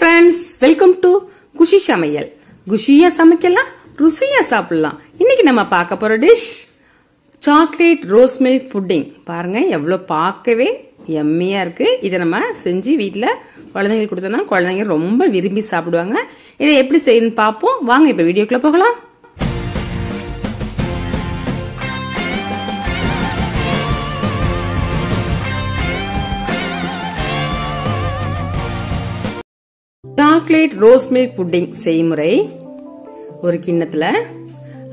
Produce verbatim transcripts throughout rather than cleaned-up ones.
friends, welcome to Kushiya Samayal. Kushiya Samayala, Rusiya Sapula. இன்னைக்கு நம்ம பார்க்க போற dish chocolate rose milk pudding. பாருங்க எவ்வளவு பார்க்கவே யம்மியா இருக்கு. இத நம்ம செஞ்சு வீட்ல குழந்தைகளுக்கு கொடுத்தோம்னா குழந்தைங்க ரொம்ப விரும்பி சாப்பிடுவாங்க. இத எப்படி செய்யணும் பாப்போம். வாங்க இப்ப வீடியோக்குள்ள போகலாம். சாக்லேட் ரோஸ் மில்க் புட்டிங் செய்முறை. ஒரு கிண்ணத்துல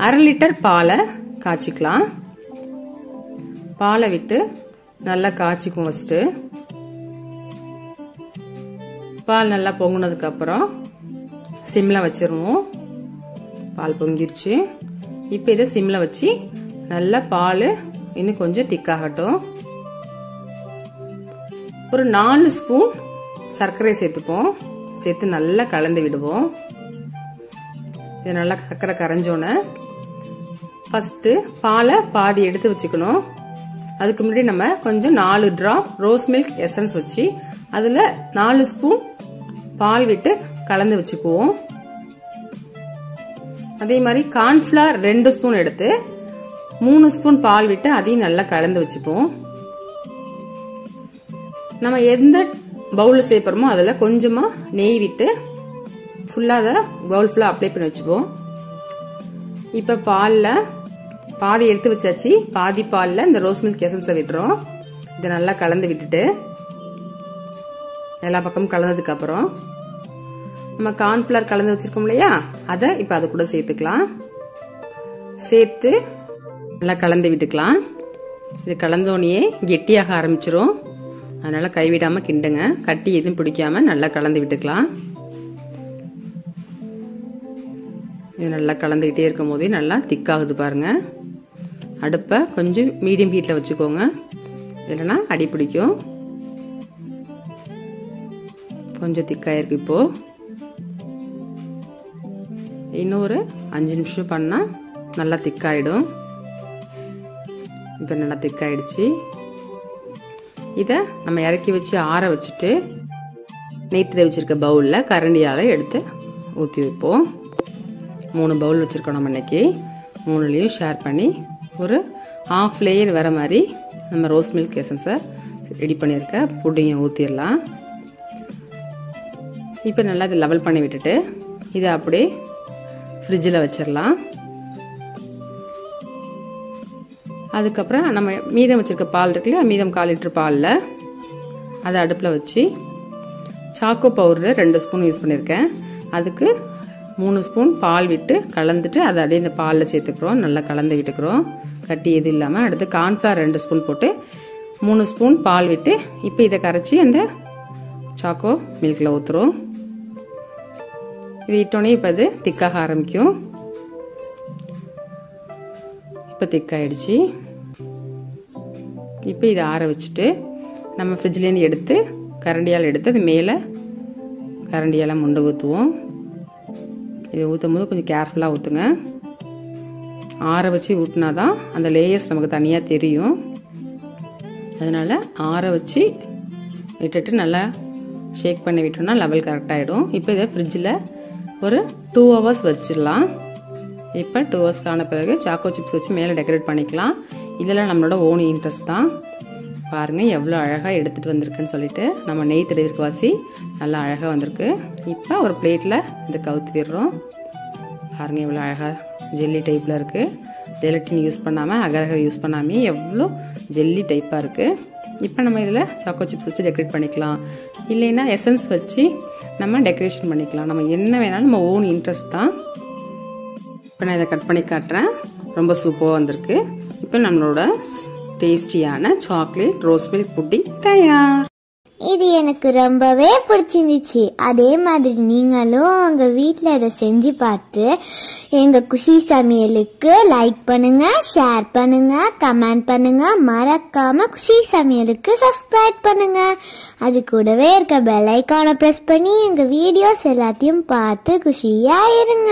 அரை லிட்டர் பாலை காய்ச்சிக்கலாம். பாலை விட்டு நல்லா காய்ச்சிக்கும் ஃபர்ஸ்ட். பால் நல்லா பொங்கினதுக்கு அப்புறம் சிம்ல வச்சிருவோம். பால் பொங்கிருச்சு. இப்ப இதை சிம்ல வச்சு நல்லா பால் இன்னும் கொஞ்சம் திக்காகட்டும். ஒரு நாலு ஸ்பூன் சர்க்கரை சேர்த்துப்போம். சேர்த்து நல்லா கலந்து விடுவோம். இது நல்லா சக்கரை கரைஞ்சோன்னு ஃபர்ஸ்ட் பாலை பாதி எடுத்து வச்சுக்கணும். அதுக்கு முன்னாடி நம்ம கொஞ்சம் நாலு டிராப் ரோஸ் மில்க் எசன்ஸ் வச்சு அதில் நாலு ஸ்பூன் பால் விட்டு கலந்து வச்சுக்குவோம். அதே மாதிரி கார்ன்ஃபிளவர் ரெண்டு ஸ்பூன் எடுத்து மூணு ஸ்பூன் பால் விட்டு அதையும் நல்லா கலந்து வச்சுப்போம். நம்ம எந்த பவுலில் சேர்ப்பறமோ அதில் கொஞ்சமாக நெய் விட்டு ஃபுல்லாக அதை பவுல் ஃபுல்லாக அப்ளை பண்ணி வச்சுப்போம். இப்போ பாலில் பாதி எடுத்து வச்சாச்சு. பாதி பாலில் இந்த ரோஸ் மில்க் எசன்ஸை விட்டுறோம். இதை நல்லா கலந்து விட்டுட்டு எல்லா பக்கமும் கலந்ததுக்கப்புறம் நம்ம கார்ன்ஃப்ளவர் கலந்து வச்சுருக்கோம் இல்லையா, அதை இப்போ அது கூட சேர்த்துக்கலாம். சேர்த்து நல்லா கலந்து விட்டுக்கலாம். இது கலந்தோனையே கெட்டியாக ஆரம்பிச்சிரும். அதனால கைவிடாம கிண்டுங்க. கட்டி எதுவும் பிடிக்காம நல்லா கலந்து விட்டுக்கலாம். இது நல்லா கலந்துக்கிட்டே இருக்கும் போதே நல்லா திக்காகுது பாருங்க. அடுப்பை கொஞ்சம் மீடியம் ஹீட்ல வச்சுக்கோங்க, இல்லைன்னா அடி பிடிக்கும். கொஞ்சம் திக்காயிருக்கு. இப்போ இன்னொரு அஞ்சு நிமிஷம் பண்ணா நல்லா திக்காயிடும். இப்போ நல்லா திக்காயிடுச்சு. இதை நம்ம இறக்கி வச்சு ஆற வச்சுட்டு நேற்று வச்சுருக்க பவுலில் கரண்டியால் எடுத்து ஊற்றி வைப்போம். மூணு பவுல் வச்சுருக்கோம் நம்ம இன்னைக்கு. மூணுலேயும் ஷேர் பண்ணி ஒரு ஹாஃப் லேயர் வர மாதிரி நம்ம ரோஸ் மில்க் எசன்ஸை ரெடி பண்ணியிருக்க புட்டிங்கை ஊற்றிடலாம். இப்போ நல்லா இதை லெவல் பண்ணி விட்டுட்டு இதை அப்படியே ஃப்ரிட்ஜில் வச்சிடலாம். அதுக்கப்புறம் நம்ம மீதம் வச்சுருக்க பால் இருக்குல்ல, மீதம் கால் லிட்டர் பாலில் அதை அடுப்பில் வச்சு சாக்கோ பவுடர் ரெண்டு ஸ்பூன் யூஸ் பண்ணியிருக்கேன். அதுக்கு மூணு ஸ்பூன் பால் விட்டு கலந்துட்டு அதை அப்படியே இந்த பாலில் சேர்த்துக்கிறோம். நல்லா கலந்து விட்டுக்கிறோம், கட்டி எதுவும் இல்லாமல். அடுத்து கார்ன்ஃப்ளவர் ரெண்டு ஸ்பூன் போட்டு மூணு ஸ்பூன் பால் விட்டு இப்போ இதை கரைச்சி அந்த சாக்கோ மில்கில் ஊற்றுறோம். இது இட்டோடனே இப்போ அது திக்காக ஆரம்பிக்கும். இப்போ திக்காயிடுச்சு. இப்போ இதை ஆற வச்சுட்டு நம்ம ஃப்ரிட்ஜ்லேருந்து எடுத்து கரண்டியால் எடுத்து அது மேலே கரண்டியால் முண்டை ஊற்றுவோம். இதை ஊற்றும் போது கொஞ்சம் கேர்ஃபுல்லாக ஊற்றுங்க. ஆற வச்சு ஊட்டினா தான் அந்த லேயர்ஸ் நமக்கு தனியாக தெரியும். அதனால் ஆற வச்சு விட்டுட்டு நல்லா ஷேக் பண்ணி விட்டோம்னா லெவல் கரெக்டாகிடும். இப்போ இதை ஃப்ரிட்ஜில் ஒரு டூ ஹவர்ஸ் வச்சிடலாம். இப்போ டூ ஹவர்ஸ்க்கான பிறகு சாக்கோ சிப்ஸ் வச்சு மேலே டெக்கரேட் பண்ணிக்கலாம். இதெல்லாம் நம்மளோட ஓன் இன்ட்ரெஸ்ட் தான். பாருங்கள் எவ்வளோ அழகாக எடுத்துகிட்டு வந்திருக்குன்னு சொல்லிட்டு நம்ம நெய் தடவிற்கு வாசி நல்லா அழகாக வந்திருக்கு. இப்போ ஒரு பிளேட்டில் இதை கவுத்து விடுறோம். பாருங்கள் எவ்வளோ அழகாக ஜெல்லி டைப்பில் இருக்குது. ஜெலட்டின் யூஸ் பண்ணாமல் அகரகர் யூஸ் பண்ணாமே எவ்வளோ ஜெல்லி டைப்பாக இருக்குது. இப்போ நம்ம இதில் சாக்கோ சிப்ஸ் வச்சு டெக்கரேட் பண்ணிக்கலாம், இல்லைன்னா எசன்ஸ் வச்சு நம்ம டெக்கரேஷன் பண்ணிக்கலாம். நம்ம என்ன வேணாலும் நம்ம ஓன் இன்ட்ரெஸ்ட் தான். இப்போ நான் இதை கட் பண்ணி காட்டுறேன். ரொம்ப சூப்பராக வந்திருக்கு. இப்போ நம்மளோட டேஸ்டியான சாக்லேட் ரோஸ் மில்க் புட்டிங் தயார். இது எனக்கு ரொம்பவே பிடிச்சிருந்துச்சு. அதே மாதிரி நீங்களும் உங்கள் வீட்டில் இதை செஞ்சு பார்த்து எங்கள் குஷி சமையலுக்கு லைக் பண்ணுங்க, ஷேர் பண்ணுங்க, கமெண்ட் பண்ணுங்க. மறக்காம குஷி சமையலுக்கு சப்ஸ்கிரைப் பண்ணுங்க. அது கூடவே இருக்க பெல் ஐக்கானை ப்ரெஸ் பண்ணி எங்கள் வீடியோஸ் எல்லாத்தையும் பார்த்து குஷியாக இருங்க.